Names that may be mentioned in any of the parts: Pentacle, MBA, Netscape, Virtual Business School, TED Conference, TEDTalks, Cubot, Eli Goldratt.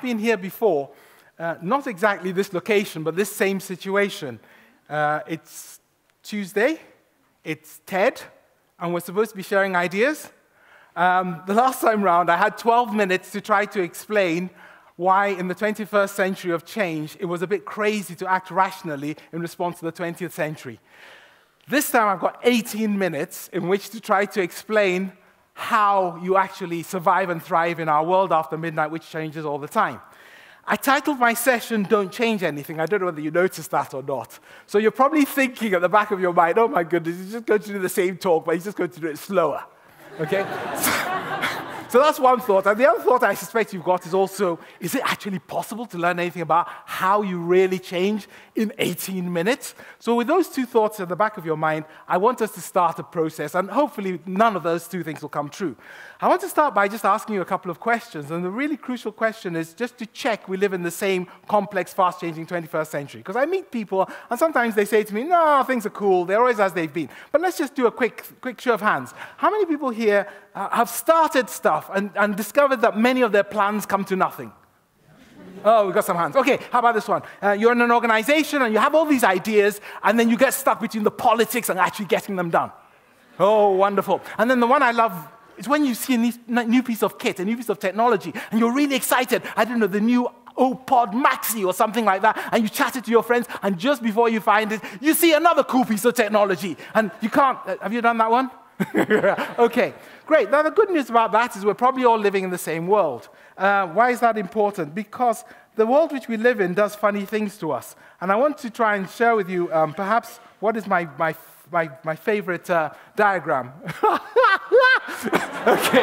I've been here before, not exactly this location, but this same situation. It's Tuesday, it's TED, and we're supposed to be sharing ideas. The last time round, I had 12 minutes to try to explain why in the 21st century of change, it was a bit crazy to act rationally in response to the 20th century. This time, I've got 18 minutes in which to try to explain how you actually survive and thrive in our world after midnight, which changes all the time. I titled my session, Don't Change Anything. I don't know whether you noticed that or not. So you're probably thinking at the back of your mind, oh my goodness, he's just going to do the same talk, but he's just going to do it slower. Okay? So that's one thought. And the other thought I suspect you've got is also, is it actually possible to learn anything about how you really change in 18 minutes? So with those two thoughts at the back of your mind, I want us to start a process, and hopefully none of those two things will come true. I want to start by just asking you a couple of questions, and the really crucial question is just to check we live in the same complex, fast-changing 21st century. Because I meet people, and sometimes they say to me, no, things are cool, they're always as they've been. But let's just do a quick show of hands. How many people here have started stuff and discovered that many of their plans come to nothing? Oh, we've got some hands. Okay, how about this one? You're in an organization and you have all these ideas, and then you get stuck between the politics and actually getting them done. Oh, wonderful. And then the one I love is when you see a new piece of kit, a new piece of technology, and you're really excited. I don't know, the new OPod Maxi or something like that, and you chat it to your friends, and just before you find it, you see another cool piece of technology, and you can't. Have you done that one? Okay, great. Now, the good news about that is we're probably all living in the same world. Why is that important? Because the world which we live in does funny things to us. And I want to try and share with you perhaps what is my favorite diagram. Okay.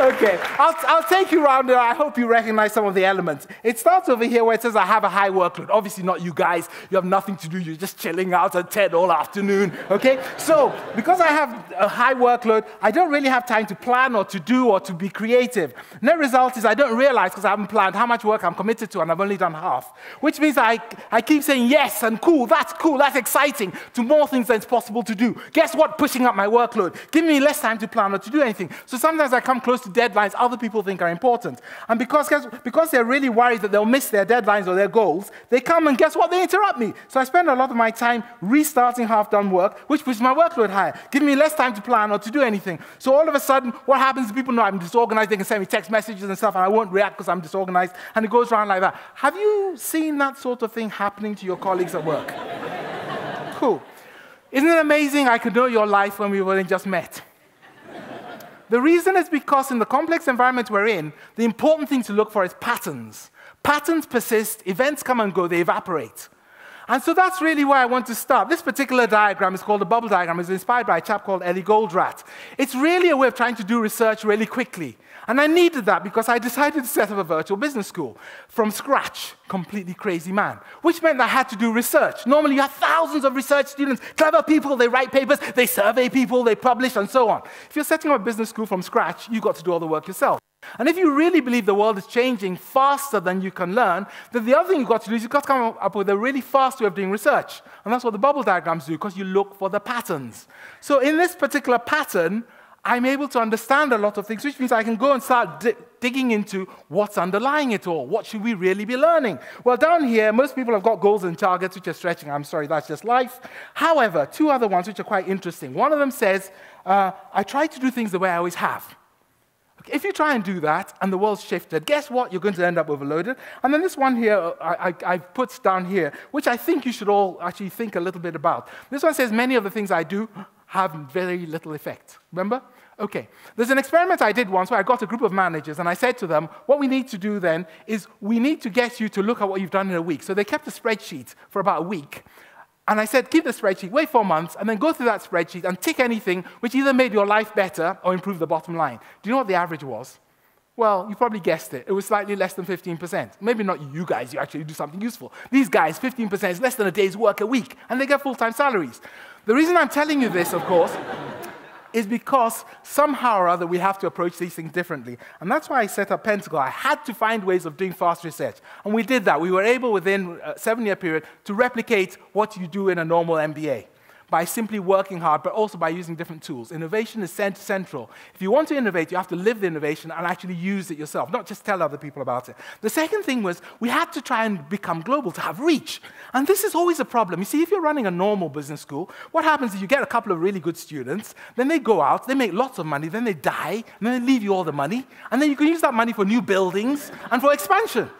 Okay, I'll take you around and I hope you recognize some of the elements. It starts over here where it says I have a high workload. Obviously not you guys, you have nothing to do, you're just chilling out at TED all afternoon, okay? So, because I have a high workload, I don't really have time to plan or to do or to be creative. Net result is I don't realize, because I haven't planned, how much work I'm committed to, and I've only done half. Which means I keep saying yes and cool, that's exciting, to more things than it's possible to do. Guess what? Pushing up my workload, giving me less time to plan or to do anything. So sometimes I come close to deadlines other people think are important. And because they're really worried that they'll miss their deadlines or their goals, they come and guess what? They interrupt me. So I spend a lot of my time restarting half-done work, which pushes my workload higher, giving me less time to plan or to do anything. So all of a sudden, what happens is people know I'm disorganized, they can send me text messages and stuff, and I won't react because I'm disorganized, and it goes around like that. Have you seen that sort of thing happening to your colleagues at work? Cool. Isn't it amazing I could know your life when we were just met? The reason is because in the complex environment we're in, the important thing to look for is patterns. Patterns persist, events come and go, they evaporate. And so that's really where I want to start. This particular diagram is called the bubble diagram. It's inspired by a chap called Eli Goldratt. It's really a way of trying to do research really quickly. And I needed that because I decided to set up a virtual business school from scratch, completely crazy man, which meant I had to do research. Normally, you have thousands of research students, clever people, they write papers, they survey people, they publish, and so on. If you're setting up a business school from scratch, you've got to do all the work yourself. And if you really believe the world is changing faster than you can learn, then the other thing you've got to do is you've got to come up with a really fast way of doing research. And that's what the bubble diagrams do, because you look for the patterns. So in this particular pattern, I'm able to understand a lot of things, which means I can go and start digging into what's underlying it all. What should we really be learning? Well, down here, most people have got goals and targets which are stretching. I'm sorry, that's just life. However, two other ones which are quite interesting. One of them says, I try to do things the way I always have. If you try and do that, and the world's shifted, guess what? You're going to end up overloaded. And then this one here, I've put down here, which I think you should all actually think a little bit about. This one says, many of the things I do have very little effect. Remember? Okay. There's an experiment I did once where I got a group of managers, and I said to them, what we need to do then is we need to get you to look at what you've done in a week. So they kept a spreadsheet for about a week. And I said, keep the spreadsheet, wait 4 months, and then go through that spreadsheet and tick anything which either made your life better or improved the bottom line. Do you know what the average was? Well, you probably guessed it. It was slightly less than 15%. Maybe not you guys, you actually do something useful. These guys, 15% is less than a day's work a week, and they get full-time salaries. The reason I'm telling you this, of course, is because somehow or other we have to approach these things differently. And that's why I set up Pentacle. I had to find ways of doing fast research. And we did that. We were able, within a 7-year period, to replicate what you do in a normal MBA. by simply working hard, but also by using different tools. Innovation is central. If you want to innovate, you have to live the innovation and actually use it yourself, not just tell other people about it. The second thing was we had to try and become global to have reach. And this is always a problem. You see, if you're running a normal business school, what happens is you get a couple of really good students, then they go out, they make lots of money, then they die, and then they leave you all the money, and then you can use that money for new buildings and for expansion.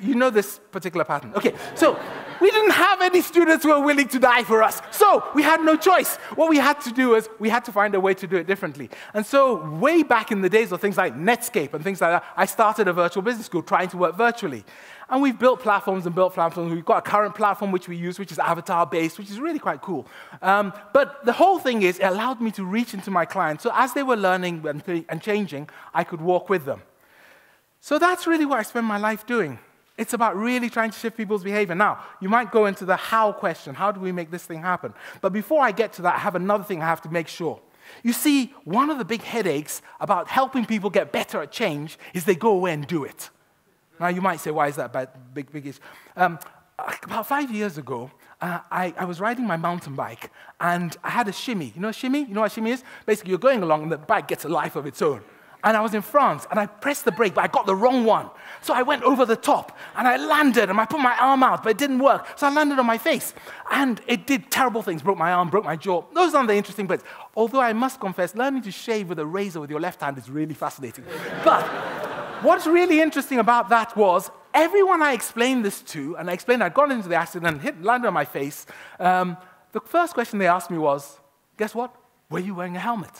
You know this particular pattern. Okay, so we didn't have any students who were willing to die for us, so we had no choice. What we had to do is we had to find a way to do it differently. And so way back in the days of things like Netscape and things like that, I started a virtual business school trying to work virtually. And we've built platforms and built platforms. We've got a current platform which we use, which is avatar-based, which is really quite cool. But the whole thing is it allowed me to reach into my clients. So as they were learning and changing, I could walk with them. So that's really what I spend my life doing. It's about really trying to shift people's behavior. Now, you might go into the how question. How do we make this thing happen? But before I get to that, I have another thing I have to make sure. You see, one of the big headaches about helping people get better at change is they go away and do it. Now, you might say, why is that a big issue? About 5 years ago, I was riding my mountain bike, and I had a shimmy. You know a shimmy? You know what a shimmy is? Basically, you're going along, and the bike gets a life of its own. And I was in France, and I pressed the brake, but I got the wrong one. So I went over the top, and I landed, and I put my arm out, but it didn't work. So I landed on my face, and it did terrible things. Broke my arm, broke my jaw. Those aren't the interesting bits. Although I must confess, learning to shave with a razor with your left hand is really fascinating. But what's really interesting about that was everyone I explained this to, and I explained I'd gone into the accident and landed on my face, the first question they asked me was, guess what? Were you wearing a helmet?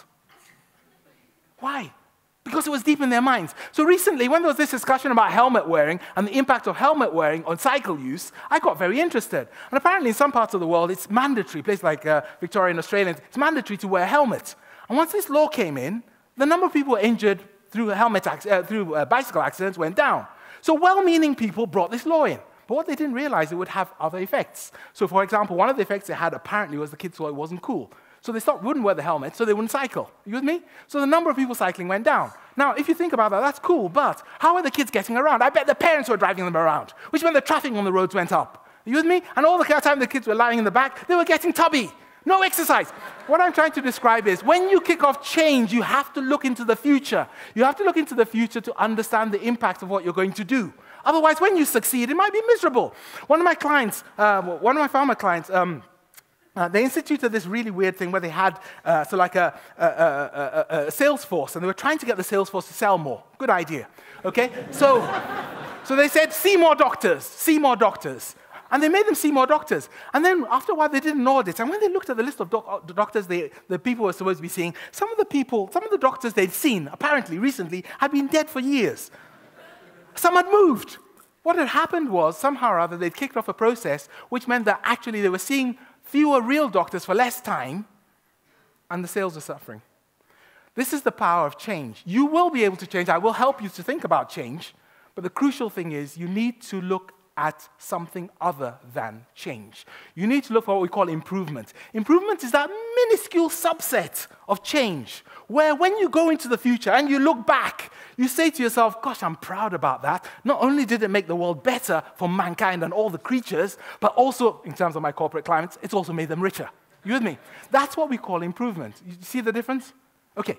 Why? Because it was deep in their minds. So recently, when there was this discussion about helmet wearing and the impact of helmet wearing on cycle use, I got very interested. And apparently in some parts of the world, it's mandatory, places like Victoria and Australia, it's mandatory to wear helmets. And once this law came in, the number of people injured through bicycle accidents went down. So well-meaning people brought this law in. But what they didn't realize, it would have other effects. So for example, one of the effects it had apparently was the kids thought it wasn't cool. So they wouldn't wear the helmet, so they wouldn't cycle. You with me? So the number of people cycling went down. Now, if you think about that, that's cool, but how are the kids getting around? I bet the parents were driving them around, which meant the traffic on the roads went up. You with me? And all the time the kids were lying in the back, they were getting tubby. No exercise. What I'm trying to describe is when you kick off change, you have to look into the future. You have to look into the future to understand the impact of what you're going to do. Otherwise, when you succeed, it might be miserable. One of my clients, they instituted this really weird thing where they had like a sales force, and they were trying to get the sales force to sell more. Good idea, okay? So they said, see more doctors, see more doctors. And they made them see more doctors. And then after a while, they did an audit. And when they looked at the list of doctors the people were supposed to be seeing, some of the doctors they'd seen, apparently recently, had been dead for years. Some had moved. What had happened was, somehow or other, they'd kicked off a process, which meant that actually they were seeing fewer real doctors for less time, and the sales are suffering. This is the power of change. You will be able to change. I will help you to think about change, but the crucial thing is you need to look at something other than change. You need to look for what we call improvement. Improvement is that minuscule subset of change, where when you go into the future and you look back, you say to yourself, gosh, I'm proud about that. Not only did it make the world better for mankind and all the creatures, but also, in terms of my corporate clients, it's also made them richer. You with me? That's what we call improvement. You see the difference? Okay,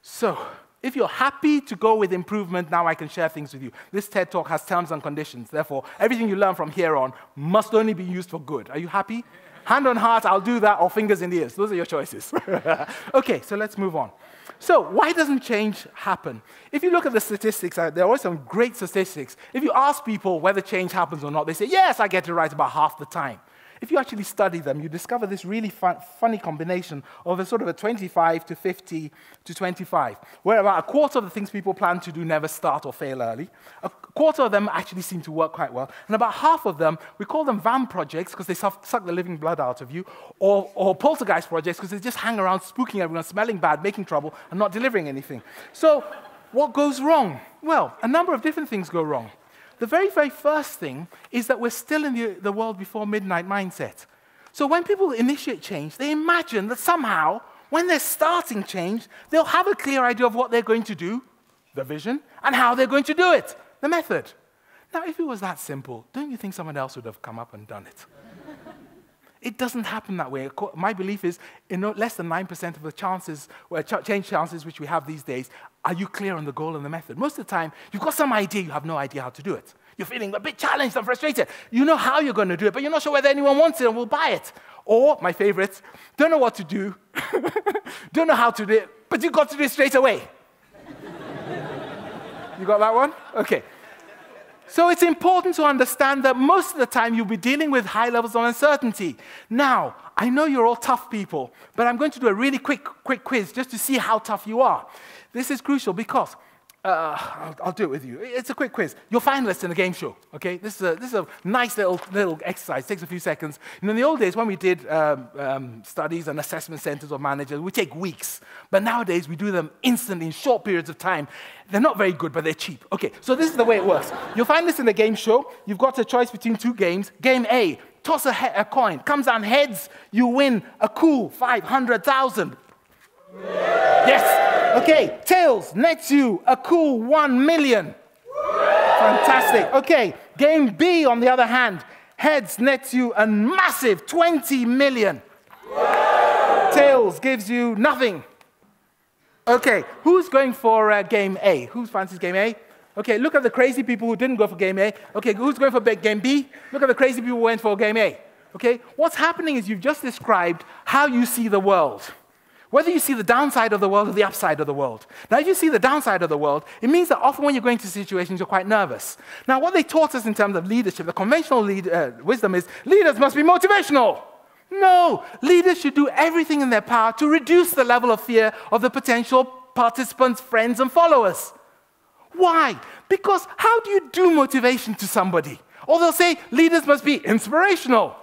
so if you're happy to go with improvement, now I can share things with you. This TED Talk has terms and conditions. Therefore, everything you learn from here on must only be used for good. Are you happy? Hand on heart, I'll do that, or fingers in the ears. Those are your choices. Okay, so let's move on. So why doesn't change happen? If you look at the statistics, there are some great statistics. If you ask people whether change happens or not, they say, yes, I get it right about half the time. If you actually study them, you discover this really funny combination of a sort of a 25 to 50 to 25, where about a quarter of the things people plan to do never start or fail early. A quarter of them actually seem to work quite well. And about half of them, we call them van projects because they suck the living blood out of you, or poltergeist projects because they just hang around spooking everyone, smelling bad, making trouble, and not delivering anything. So what goes wrong? Well, a number of different things go wrong. The very, very first thing is that we're still in the world before midnight mindset. So when people initiate change, they imagine that somehow, when they're starting change, they'll have a clear idea of what they're going to do, the vision, and how they're going to do it, the method. Now, if it was that simple, don't you think someone else would have come up and done it? It doesn't happen that way. My belief is in less than 9% of the chances, change chances which we have these days, are you clear on the goal and the method? Most of the time, you've got some idea, you have no idea how to do it. You're feeling a bit challenged and frustrated. You know how you're going to do it, but you're not sure whether anyone wants it and will buy it. Or, my favorite, don't know what to do, don't know how to do it, but you've got to do it straight away. You got that one? Okay. So it's important to understand that most of the time you'll be dealing with high levels of uncertainty. Now, I know you're all tough people, but I'm going to do a really quick quiz just to see how tough you are. This is crucial because, I'll do it with you. It's a quick quiz. You're finalists in a game show, okay? This is a nice little exercise. It takes a few seconds. And in the old days, when we did studies and assessment centers of managers, we take weeks. But nowadays, we do them instantly in short periods of time. They're not very good, but they're cheap. Okay, so this is the way it works. You'll find this in a game show. You've got a choice between two games. Game A, toss a coin. Comes down heads, you win a cool 500,000. Yes. Okay. Tails nets you a cool 1 million. Fantastic. Okay. Game B, on the other hand, heads nets you a massive 20 million. Tails gives you nothing. Okay. Who's going for game A? Who fancies game A? Okay. Look at the crazy people who didn't go for game A. Okay. Who's going for game B? Look at the crazy people who went for game A. Okay. What's happening is you've just described how you see the world. Whether you see the downside of the world or the upside of the world. Now, if you see the downside of the world, it means that often when you're going to situations, you're quite nervous. Now, what they taught us in terms of leadership, the conventional wisdom is, leaders must be motivational. No, leaders should do everything in their power to reduce the level of fear of the potential participants, friends, and followers. Why? Because how do you do motivation to somebody? Or they'll say, leaders must be inspirational.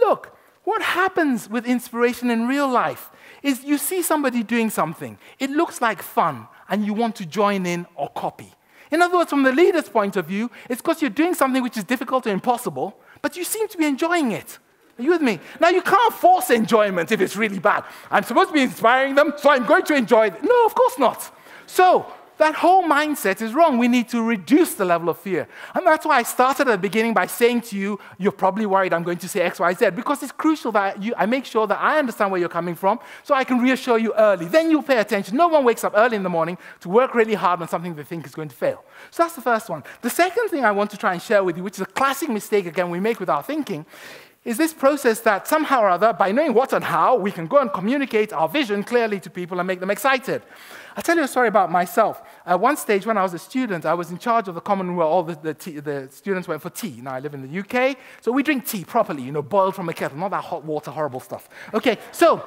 Look, what happens with inspiration in real life is you see somebody doing something, it looks like fun, and you want to join in or copy. In other words, from the leader's point of view, it's because you're doing something which is difficult or impossible, but you seem to be enjoying it. Are you with me? Now, you can't force enjoyment if it's really bad. I'm supposed to be inspiring them, so I'm going to enjoy it. No, of course not. So that whole mindset is wrong. We need to reduce the level of fear. And that's why I started at the beginning by saying to you, you're probably worried I'm going to say X, Y, Z, because it's crucial that I make sure that I understand where you're coming from so I can reassure you early. Then you'll pay attention. No one wakes up early in the morning to work really hard on something they think is going to fail. So that's the first one. The second thing I want to try and share with you, which is a classic mistake, again, we make with our thinking, is this process that somehow or other, by knowing what and how, we can go and communicate our vision clearly to people and make them excited. I'll tell you a story about myself. At one stage, when I was a student, I was in charge of the common room. All the students went for tea. Now, I live in the UK, so we drink tea properly, you know, boiled from a kettle, not that hot water, horrible stuff. Okay, so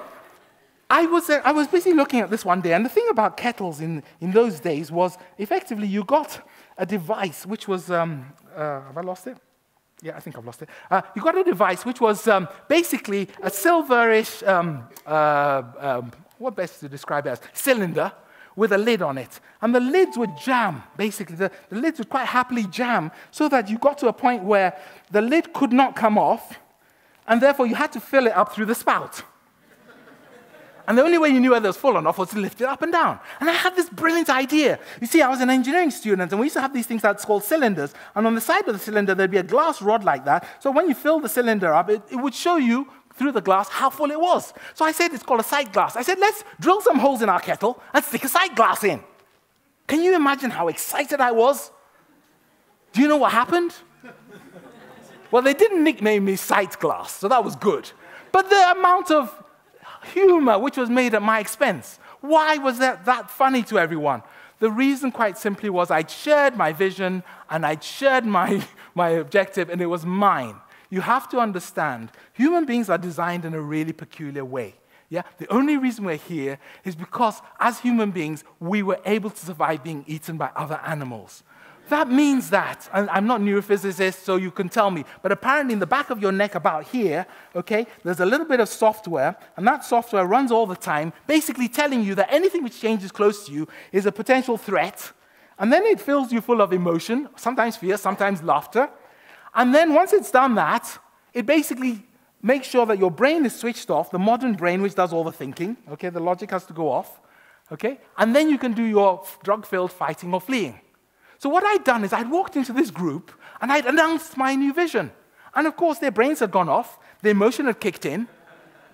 I was busy looking at this one day, and the thing about kettles in those days was, effectively, you got a device which was, have I lost it? Yeah, I think I've lost it. You got a device which was basically a silverish, what best to describe it as, cylinder with a lid on it. And the lids would jam, basically. The lids would quite happily jam so that you got to a point where the lid could not come off, and therefore you had to fill it up through the spout. And the only way you knew whether it was full or not was to lift it up and down. And I had this brilliant idea. You see, I was an engineering student, and we used to have these things that's called cylinders. And on the side of the cylinder, there'd be a glass rod like that. So when you fill the cylinder up, it would show you through the glass how full it was. So I said, it's called a sight glass. I said, let's drill some holes in our kettle and stick a sight glass in. Can you imagine how excited I was? Do you know what happened? Well, they didn't nickname me sight glass, so that was good. But the amount of humor which was made at my expense. Why was that funny to everyone? The reason, quite simply, was I'd shared my vision and I'd shared my objective, and it was mine. You have to understand, human beings are designed in a really peculiar way. Yeah? The only reason we're here is because, as human beings, we were able to survive being eaten by other animals. That means that, and I'm not a neurophysicist, so you can tell me, but apparently in the back of your neck about here, okay, there's a little bit of software, and that software runs all the time, basically telling you that anything which changes close to you is a potential threat, and then it fills you full of emotion, sometimes fear, sometimes laughter, and then once it's done that, it basically makes sure that your brain is switched off, the modern brain which does all the thinking, okay, the logic has to go off, okay, and then you can do your drug-filled fighting or fleeing. So what I'd done is I'd walked into this group, and I'd announced my new vision. And of course, their brains had gone off. Their emotion had kicked in.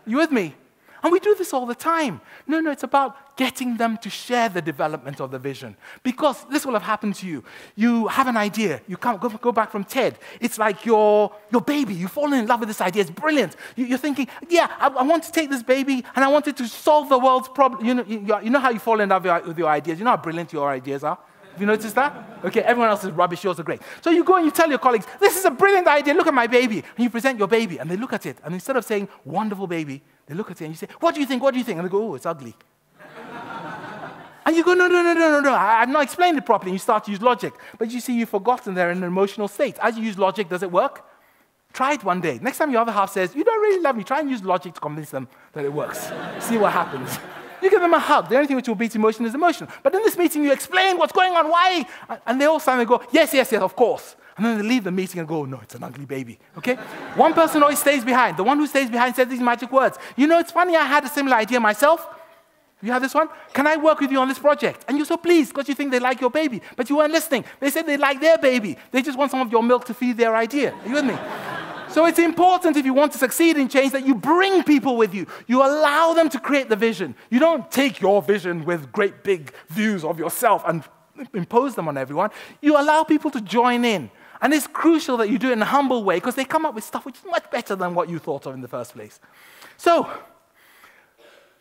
You with me? And we do this all the time. No, no, it's about getting them to share the development of the vision. Because this will have happened to you. You have an idea. You can't go back from TED. It's like your baby. You've fallen in love with this idea. It's brilliant. You're thinking, yeah, I want to take this baby and I want it to solve the world's problem. You know how you fall in love with your ideas. You know how brilliant your ideas are? Have you noticed that? Okay, everyone else is rubbish. Yours are great. So you go and you tell your colleagues, this is a brilliant idea. Look at my baby. And you present your baby and they look at it. And instead of saying, wonderful baby, they look at it and you say, what do you think, what do you think? And they go, oh, it's ugly. And you go, no, I've not explained it properly. And you start to use logic. But you see, you've forgotten they're in an emotional state. As you use logic, does it work? Try it one day. Next time your other half says, you don't really love me, try and use logic to convince them that it works. See what happens. You give them a hug. The only thing which will beat emotion is emotion. But in this meeting, you explain what's going on, why? And they all stand and go, yes, yes, yes, of course. And then they leave the meeting and go, oh, no, it's an ugly baby, okay? One person always stays behind. The one who stays behind says these magic words. You know, it's funny, I had a similar idea myself. You have this one? Can I work with you on this project? And you're so pleased because you think they like your baby, but you weren't listening. They said they like their baby. They just want some of your milk to feed their idea. Are you with me? So it's important if you want to succeed in change that you bring people with you. You allow them to create the vision. You don't take your vision with great big views of yourself and impose them on everyone. You allow people to join in. And it's crucial that you do it in a humble way because they come up with stuff which is much better than what you thought of in the first place. So,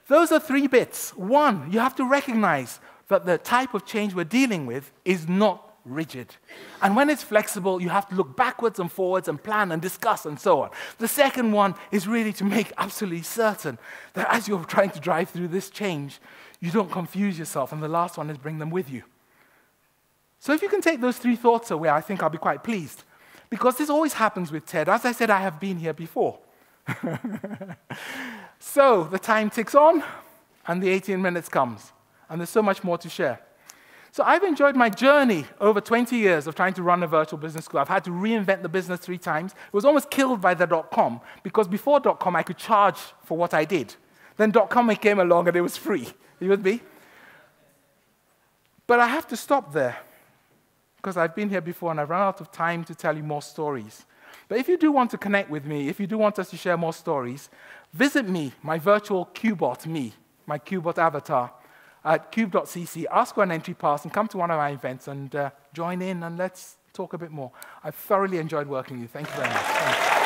those are three bits. One, you have to recognize that the type of change we're dealing with is not rigid. And when it's flexible, you have to look backwards and forwards and plan and discuss and so on. The second one is really to make absolutely certain that as you're trying to drive through this change, you don't confuse yourself. And the last one is bring them with you. So if you can take those three thoughts away, I think I'll be quite pleased. Because this always happens with TED. As I said, I have been here before. So the time ticks on, and the 18 minutes comes. And there's so much more to share. So I've enjoyed my journey over 20 years of trying to run a virtual business school. I've had to reinvent the business 3 times. It was almost killed by .com, because before .com, I could charge for what I did. Then .com came along, and it was free. Are you with me? But I have to stop there. Because I've been here before and I've run out of time to tell you more stories. But if you do want to connect with me, if you do want us to share more stories, visit me, my virtual Cubot me, my Cubot avatar, at cube.cc, ask for an entry pass and come to one of our events and join in and let's talk a bit more. I've thoroughly enjoyed working with you. Thank you very much.